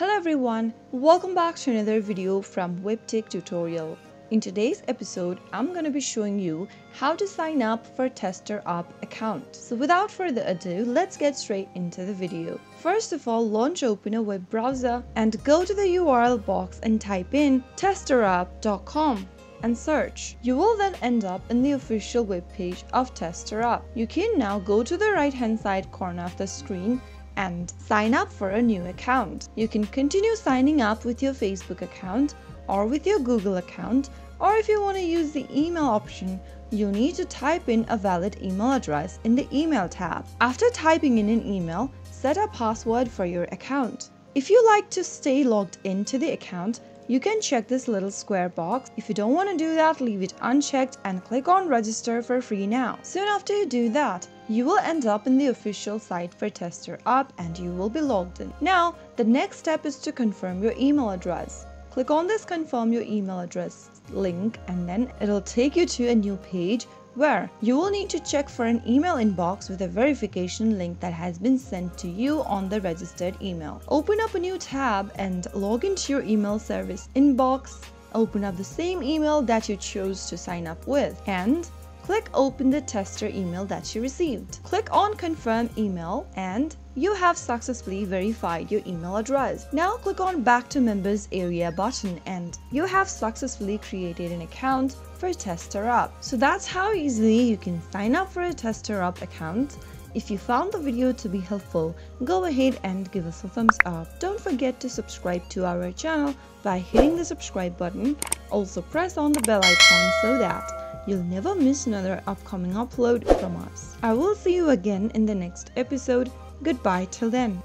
Hello everyone, welcome back to another video from WebTech Tutorial. In today's episode, I'm going to be showing you how to sign up for TesterUp account. So without further ado, let's get straight into the video. First of all, open a web browser and go to the URL box and type in testerup.com and search. You will then end up in the official web page of TesterUp. You can now go to the right hand side corner of the screen and sign up for a new account. You can continue signing up with your Facebook account or with your Google account, or if you want to use the email option, you'll need to type in a valid email address in the email tab. After typing in an email, set a password for your account. If you like to stay logged into the account, you can check this little square box. If you don't want to do that, leave it unchecked and click on register for free now. Soon after you do that, you will end up in the official site for TesterUp and you will be logged in. Now, the next step is to confirm your email address. Click on this confirm your email address link and then it'll take you to a new page where you will need to check for an email inbox with a verification link that has been sent to you on the registered email. Open up a new tab and log into your email service inbox. Open up the same email that you chose to sign up with and click open the tester email that you received. Click on confirm email and you have successfully verified your email address. Now click on back to members area button and you have successfully created an account for TesterUp. So that's how easily you can sign up for a TesterUp account. If you found the video to be helpful, go ahead and give us a thumbs up. Don't forget to subscribe to our channel by hitting the subscribe button. Also press on the bell icon so that you'll never miss another upcoming upload from us. I will see you again in the next episode. Goodbye till then.